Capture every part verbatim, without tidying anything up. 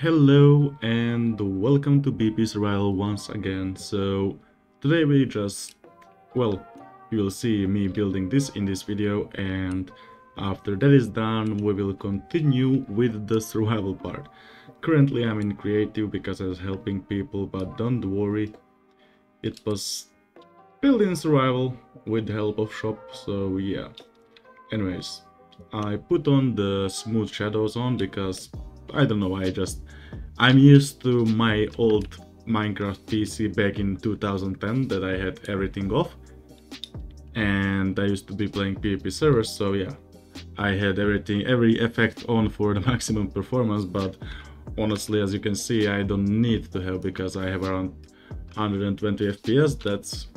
Hello and welcome to B P Survival once again. So today we just, well, you will see me building this in this video, and after that is done we will continue with the survival part. Currently I'm in creative because I was helping people, but don't worry, it was building survival with the help of shop, so yeah. Anyways, I put on the smooth shadows on because I don't know, I just, I'm used to my old Minecraft P C back in two thousand ten that I had everything off, and I used to be playing PvP servers, so yeah, I had everything, every effect on for the maximum performance. But honestly, as you can see, I don't need to have, because I have around one hundred twenty F P S, that's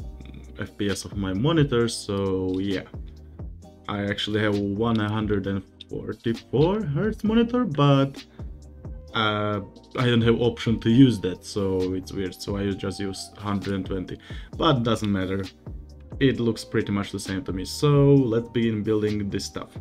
F P S of my monitor, so yeah. I actually have one hundred forty-four hertz monitor, but uh, I don't have option to use that, so it's weird, so I just use one hundred twenty, but doesn't matter, it looks pretty much the same to me. So let's begin building this stuff.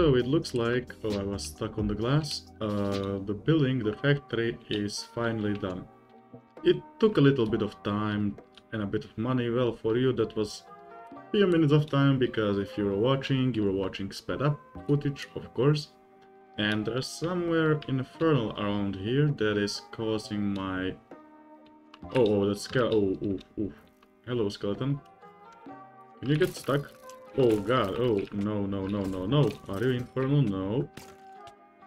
So it looks like, oh, I was stuck on the glass, uh, the building, the factory is finally done. It took a little bit of time and a bit of money. Well, for you that was a few minutes of time, because if you were watching, you were watching sped up footage, of course. And there's somewhere infernal around here that is causing my... Oh, oh, that's... Oh, oh, oh. Hello, skeleton. Can you get stuck? Oh god, oh, no, no, no, no, no. Are you infernal? No.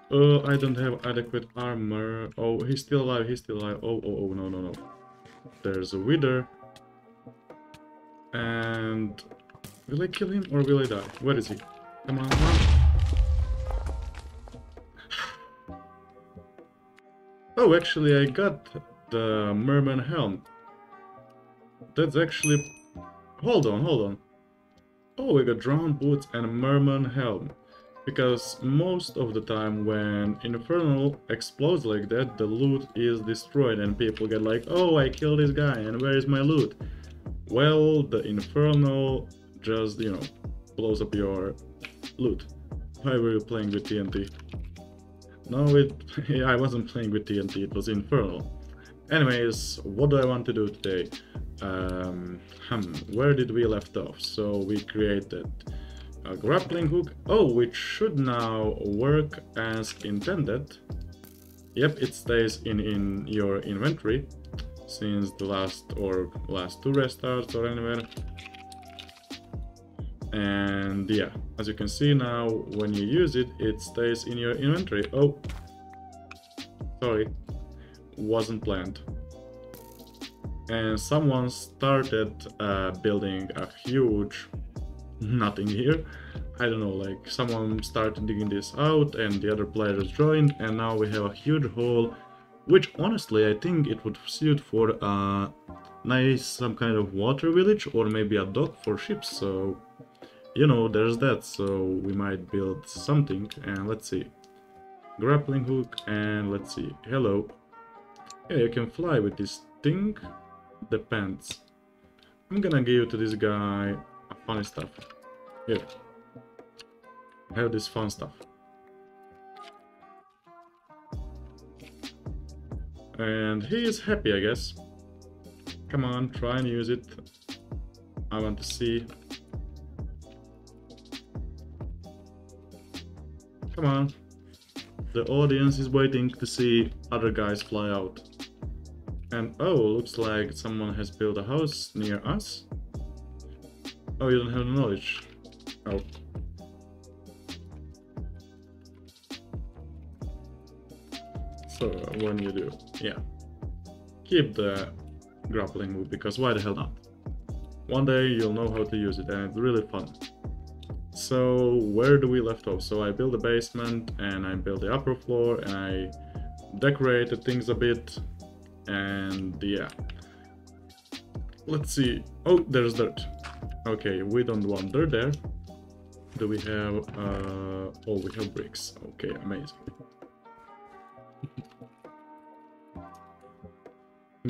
Uh, I don't have adequate armor. Oh, he's still alive, he's still alive. Oh, oh, oh, no, no, no. There's a wither. And... will I kill him or will I die? Where is he? Come on, come on. Oh, actually, I got the Merman Helm. That's actually... Hold on, hold on. Oh, we got Drowned Boots and Merman Helm. Because most of the time when Infernal explodes like that, the loot is destroyed and people get like, oh, I killed this guy and where is my loot? Well, the Infernal just, you know, blows up your loot. Why were you playing with T N T? No, it... I wasn't playing with T N T, it was Infernal. Anyways, what do I want to do today? Um, hmm, where did we left off? So we created a grappling hook. Oh, which should now work as intended. Yep, it stays in, in your inventory since the last or last two restarts or anywhere. And yeah, as you can see now, when you use it, it stays in your inventory. Oh, sorry, wasn't planned. And someone started uh, building a huge nothing here. I don't know, like someone started digging this out and the other players joined, and now we have a huge hole, which honestly I think it would suit for a nice some kind of water village or maybe a dock for ships. So you know, there's that. So we might build something, and let's see, grappling hook, and let's see. Hello. Yeah, you can fly with this thing. Depends. I'm gonna give to this guy funny stuff. Here. I have this fun stuff. And he is happy, I guess. Come on, try and use it. I want to see. Come on. The audience is waiting to see other guys fly out. And oh, looks like someone has built a house near us. Oh, you don't have knowledge. Oh. So, when you do, yeah. Keep the grappling move, because why the hell not? One day you'll know how to use it, and it's really fun. So, where do we left off? So, I built the basement, and I built the upper floor, and I decorated things a bit, and yeah. Let's see. Oh, there's dirt. Okay, we don't want dirt there. Do we have... Uh, oh, we have bricks. Okay, amazing.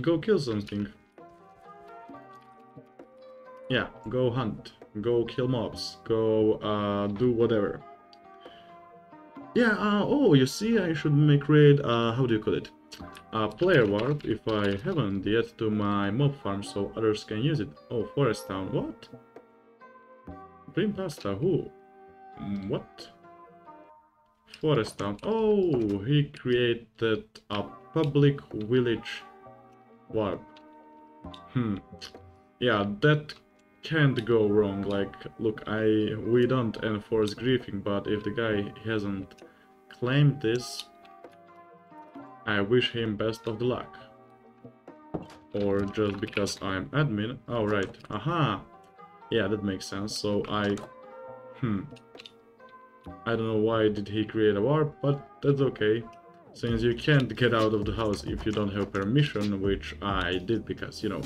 Go kill something. Yeah, go hunt. Go kill mobs. Go uh, do whatever. Yeah, uh, oh, you see, I should make create... Uh, how do you call it? A player warp, if I haven't yet, to my mob farm so others can use it. Oh, forest town, what? Brim pasta, who? What? Forest town, oh, he created a public village warp. Hmm, yeah, that can't go wrong. Like, look, I we don't enforce griefing, but if the guy hasn't claimed this, I wish him best of the luck. Or just because I'm admin. Oh, right. Aha! Yeah, that makes sense. So I... Hmm. I don't know why did he create a warp, but that's okay. Since you can't get out of the house if you don't have permission, which I did because, you know,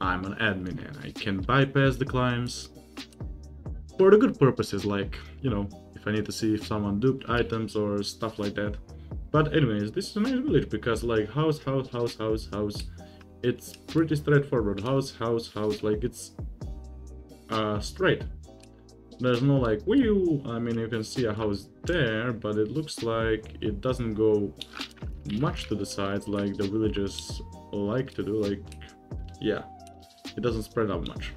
I'm an admin and I can bypass the climbs. For the good purposes, like, you know, if I need to see if someone duped items or stuff like that. But anyways, this is a nice village because like house, house, house, house, house, it's pretty straightforward. House, house, house, like it's uh, straight. There's no like wheel. I mean, you can see a house there, but it looks like it doesn't go much to the sides like the villagers like to do. Like, yeah, it doesn't spread out much.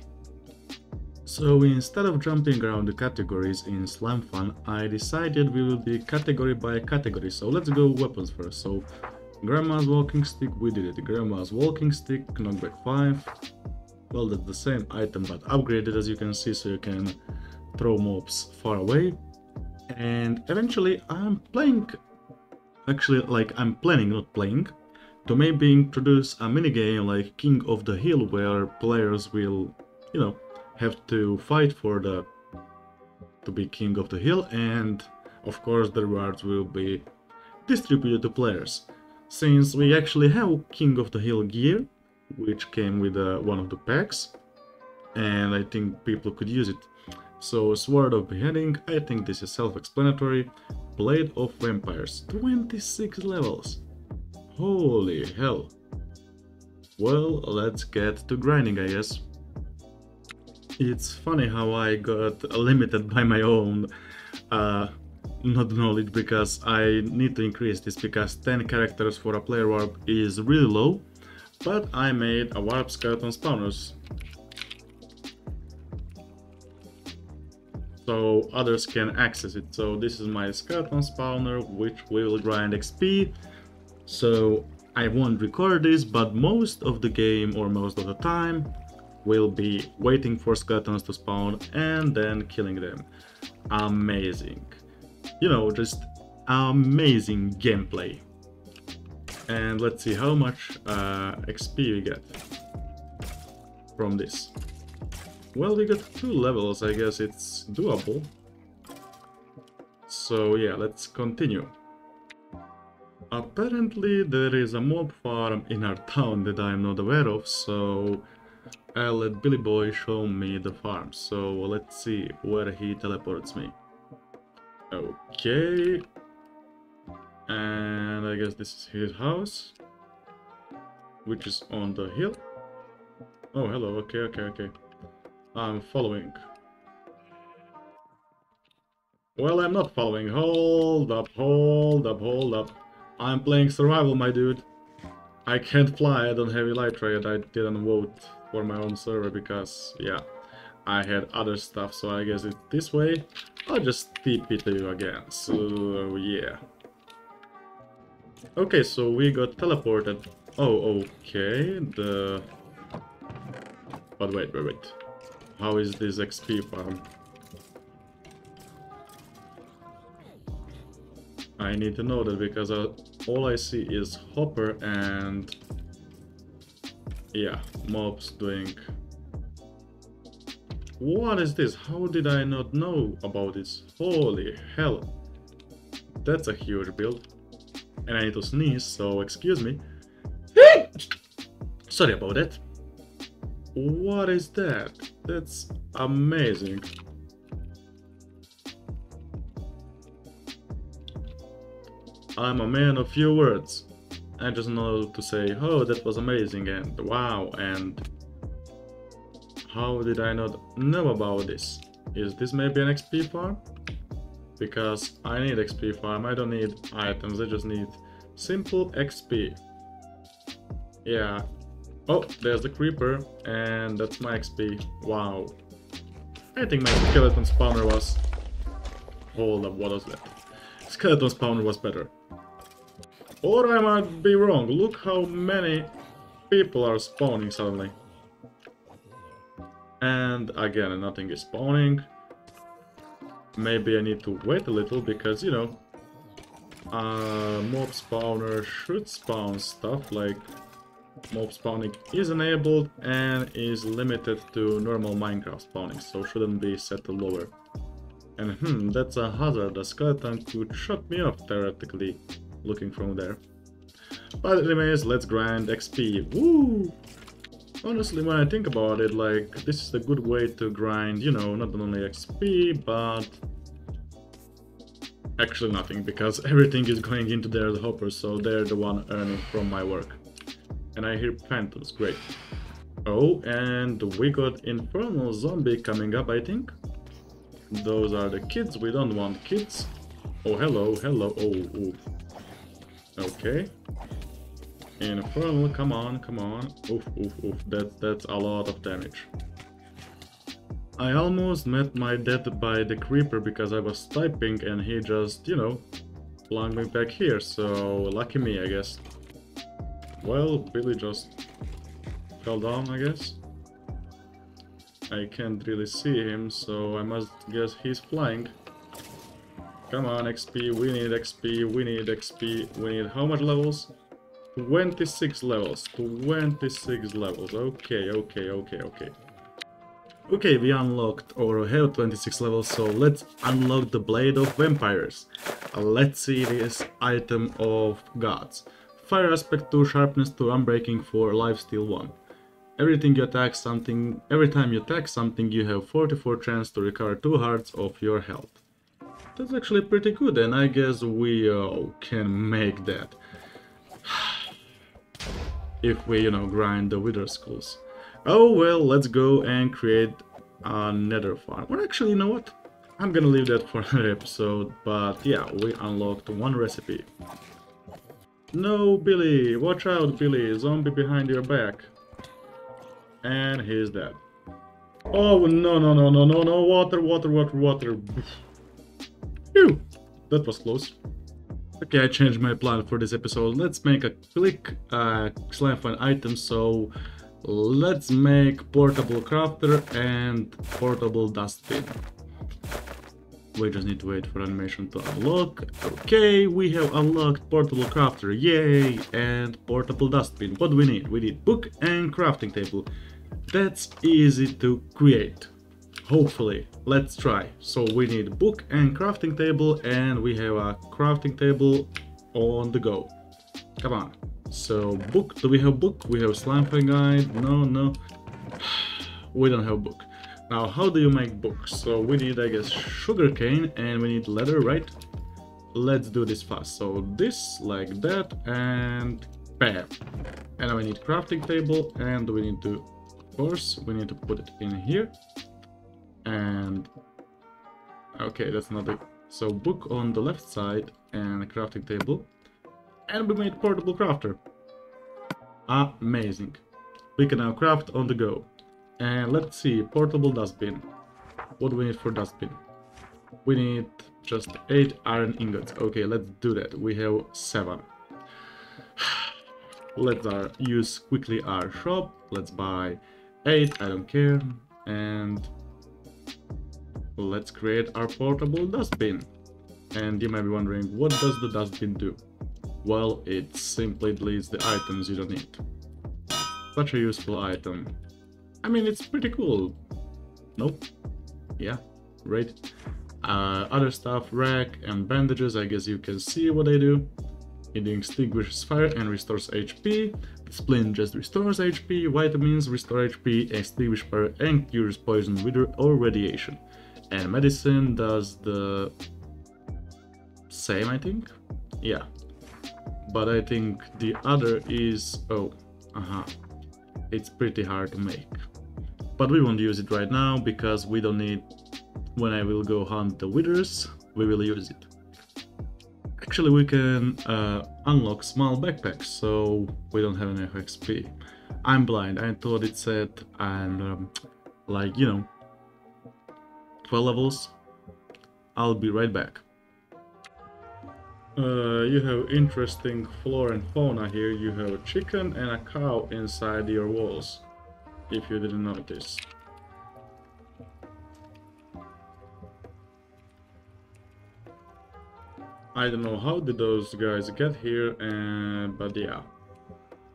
So instead of jumping around the categories in Slimefun, I decided we will be category by category. So let's go weapons first. So Grandma's Walking Stick, we did it. Grandma's Walking Stick, knockback five. Well, that's the same item but upgraded, as you can see, so you can throw mobs far away. And eventually I'm playing, actually like I'm planning, not playing, to maybe introduce a minigame like King of the Hill, where players will, you know, have to fight for the, to be King of the Hill, and of course the rewards will be distributed to players. Since we actually have King of the Hill gear, which came with uh, one of the packs, and I think people could use it. So Sword of Beheading, I think this is self-explanatory. Blade of Vampires, twenty-six levels. Holy hell. Well, let's get to grinding, I guess. It's funny how I got limited by my own uh, not knowledge, because I need to increase this, because ten characters for a player warp is really low. But I made a warp skeleton spawners, so others can access it. So this is my skeleton spawner, which will grind X P. So I won't record this, but most of the game, or most of the time, will be waiting for skeletons to spawn and then killing them. Amazing. You know, just amazing gameplay. And let's see how much uh, X P we get from this. Well, we got two levels, I guess it's doable. So yeah, let's continue. Apparently there is a mob farm in our town that I'm not aware of, so I'll let Billy Boy show me the farm. So let's see where he teleports me. Okay. And I guess this is his house, which is on the hill. Oh, hello. Okay, okay, okay. I'm following. Well, I'm not following. Hold up, hold up, hold up. I'm playing survival, my dude. I can't fly. I don't have elytra yet. I didn't vote for my own server because, yeah, I had other stuff. So I guess it's this way. I'll just T P to you again. So, yeah. Okay, so we got teleported. Oh, okay. The... But wait, wait, wait. How is this X P farm? I need to know that, because I, all I see is Hopper and... Yeah, mobs doing... What is this? How did I not know about this? Holy hell. That's a huge build. And I need to sneeze, so excuse me. Sorry about that. What is that? That's amazing. I'm a man of few words. I just know to say, oh, that was amazing, and wow, and... How did I not know about this? Is this maybe an X P farm? Because I need X P farm, I don't need items, I just need simple X P. Yeah. Oh, there's the creeper, and that's my X P. Wow. I think my skeleton spawner was... Hold up, what was that? Skeleton spawner was better. Or I might be wrong, look how many people are spawning suddenly. And again, nothing is spawning. Maybe I need to wait a little, because, you know, uh, mob spawner should spawn stuff, like mob spawning is enabled and is limited to normal Minecraft spawning, so shouldn't be set to lower. And hmm, that's a hazard, a skeleton could shut me off theoretically, looking from there. But anyways, let's grind X P, woo! Honestly, when I think about it, like, this is a good way to grind, you know, not only X P, but... Actually nothing, because everything is going into their hopper, so they're the one earning from my work. And I hear phantoms, great. Oh, and we got Infernal Zombie coming up, I think? Those are the kids. We don't want kids. Oh, hello, hello. Oh, oh. Okay. Infernal, come on, come on. Oof, oof, oof. That, that's a lot of damage. I almost met my death by the creeper because I was typing and he just, you know, flung me back here. So, lucky me, I guess. Well, Billy just fell down, I guess. I can't really see him, so I must guess he's flying. Come on, X P, we need X P, we need X P, we need how much levels? twenty-six levels, twenty-six levels, okay, okay, okay, okay. Okay, we unlocked, or have twenty-six levels, so let's unlock the Blade of Vampires. Let's see this item of gods. Fire aspect two, sharpness two, unbreaking four, lifesteal one. Everything you attack something, every time you attack something, you have forty-four chance to recover two hearts of your health. That's actually pretty good, and I guess we uh, can make that. If we, you know, grind the wither skulls. Oh well, let's go and create another farm. Well, actually, you know what? I'm gonna leave that for another episode, but yeah, we unlocked one recipe. No, Billy! Watch out, Billy! Zombie behind your back. And he's dead. Oh, no, no, no, no, no, no, water, water, water, water. Phew! That was close. Okay, I changed my plan for this episode. Let's make a click uh, Slimefun item, so let's make Portable Crafter and Portable Dustbin. We just need to wait for animation to unlock. Okay, we have unlocked Portable Crafter, yay! And Portable Dustbin. What do we need? We need book and crafting table. That's easy to create. Hopefully, let's try. So we need book and crafting table, and we have a crafting table on the go. Come on. So book, do we have book? We have Slimefun guide, no, no. We don't have book. Now how do you make books? So we need, I guess, sugarcane and we need leather, right? Let's do this fast. So this, like that, and bam. And we need crafting table, and we need to, of course, we need to put it in here. And okay, that's not it. So book on the left side and a crafting table, and we made Portable Crafter. Amazing. We can now craft on the go. And let's see, Portable Dustbin. What do we need for dustbin? We need just eight iron ingots. Okay, let's do that. We have seven. Let's our, use quickly our shop. Let's buy eight. I don't care. And let's create our Portable Dustbin. And you might be wondering, what does the dustbin do? Well, it simply deletes the items you don't need. Such a useful item. I mean, it's pretty cool. Nope. Yeah, right. Uh, other stuff, rack and bandages, I guess you can see what they do. It extinguishes fire and restores H P. The splint just restores H P. Vitamins restore H P, extinguish fire and cures poison, wither or radiation. And medicine does the same, I think. Yeah. But I think the other is... Oh, uh-huh. It's pretty hard to make. But we won't use it right now, because we don't need... When I will go hunt the withers, we will use it. Actually, we can uh, unlock small backpacks, so we don't have enough X P. I'm blind. I thought it said, and um, like, you know, twelve levels. I'll be right back. Uh, you have interesting flora and fauna here. You have a chicken and a cow inside your walls, if you didn't notice. I don't know how did those guys get here, and, but yeah.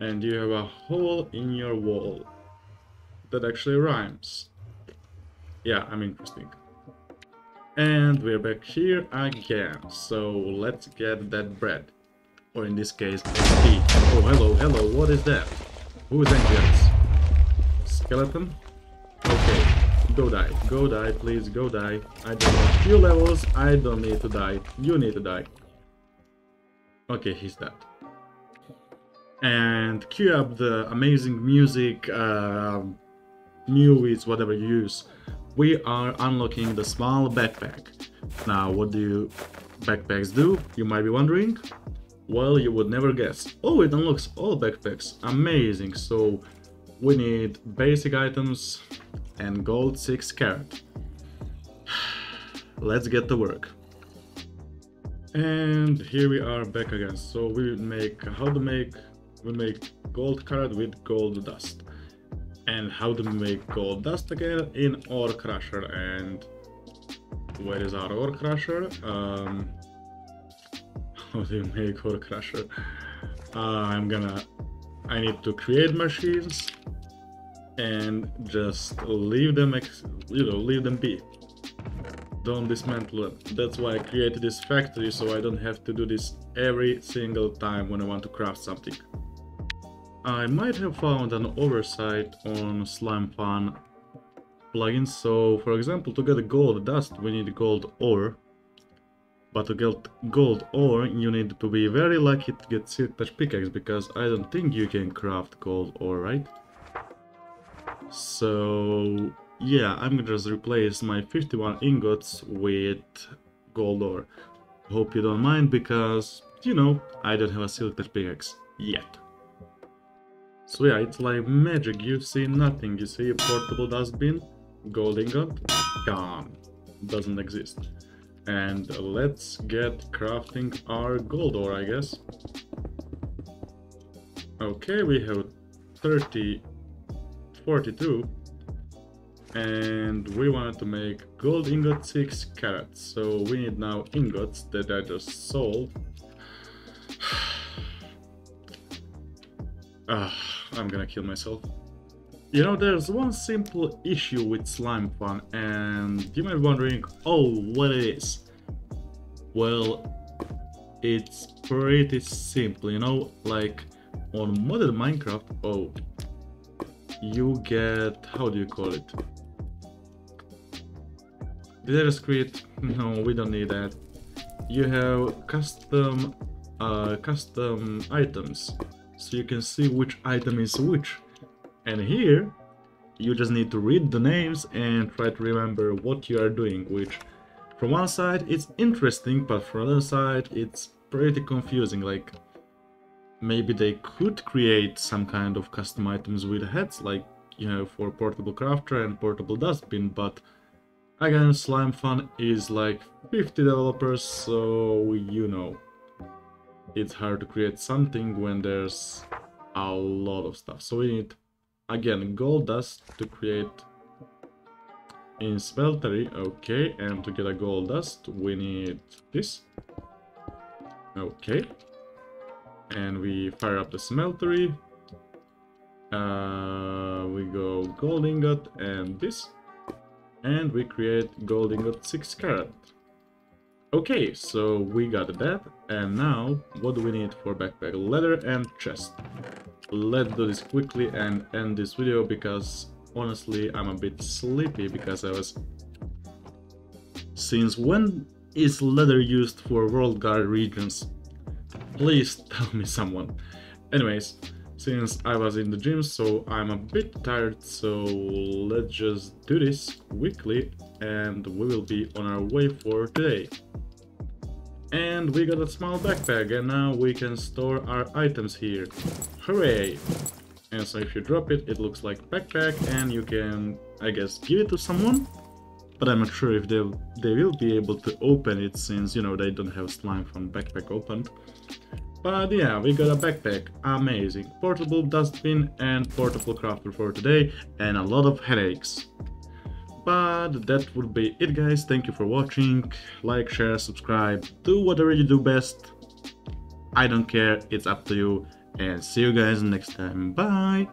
And you have a hole in your wall. That actually rhymes. Yeah, I'm interesting. And we're back here again, so let's get that bread. Or in this case, X P. Oh, hello, hello, what is that? Who is angels? Skeleton? Okay, go die, go die, please, go die. I don't want few levels, I don't need to die, you need to die. Okay, he's dead. And cue up the amazing music, uh, new is whatever you use. we are unlocking the small backpack. Now, what do backpacks do, you might be wondering? Well, you would never guess. Oh, it unlocks all backpacks. Amazing. So we need basic items and gold six carat. Let's get to work. And here we are back again. So we make how to make we make gold carat with gold dust. And how to make gold dust again in Ore Crusher. And where is our Ore Crusher? Um, how do you make Ore Crusher? Uh, I'm gonna... I need to create machines and just leave them, ex you know, leave them be. Don't dismantle them. That's why I created this factory, so I don't have to do this every single time when I want to craft something. I might have found an oversight on Slimefun plugins. So, for example, to get gold dust, we need gold ore. But to get gold ore, you need to be very lucky to get Silk Touch Pickaxe, because I don't think you can craft gold ore, right? So, yeah, I'm gonna just replace my fifty-one ingots with gold ore. Hope you don't mind, because, you know, I don't have a Silk Touch Pickaxe yet. So yeah, it's like magic, you see nothing, you see a portable dustbin, gold ingot, gone, doesn't exist. And let's get crafting our gold ore, I guess. Okay, we have thirty, forty-two, and we wanted to make gold ingot six carats, so we need now ingots that I just sold. Ugh, I'm gonna kill myself. You know, there's one simple issue with Slimefun, and you might be wondering, oh, what it is? Well, it's pretty simple, you know, like on modded Minecraft, oh, you get, how do you call it? Did I just create? No, we don't need that. You have custom, uh, custom items. So you can see which item is which, and here you just need to read the names and try to remember what you are doing, which from one side it's interesting, but from the other side it's pretty confusing. Like, maybe they could create some kind of custom items with heads, like, you know, for Portable Crafter and Portable Dustbin, but again, Slimefun is like fifty developers, so you know, it's hard to create something when there's a lot of stuff. So we need, again, gold dust to create in Smeltery. Okay, and to get a gold dust, we need this. Okay. And we fire up the Smeltery. Uh, we go gold ingot and this. And we create gold ingot six carat. Okay, so we got that, and now what do we need for backpack? Leather and chest. Let's do this quickly and end this video, because honestly I'm a bit sleepy, because I was... Since when is leather used for World Guard regions? Please tell me someone. Anyways, since I was in the gym, so I'm a bit tired, so let's just do this quickly and we will be on our way for today. And we got a small backpack, and now we can store our items here. Hooray! And so if you drop it, it looks like backpack, and you can, I guess, give it to someone. But I'm not sure if they, they will be able to open it, since, you know, they don't have Slimefun backpack opened. But yeah, we got a backpack. Amazing. Portable Dustbin and Portable Crafter for today, and a lot of headaches. But that would be it, guys. Thank you for watching. Like, share, subscribe, do whatever you do best. I don't care, it's up to you. And see you guys next time. Bye!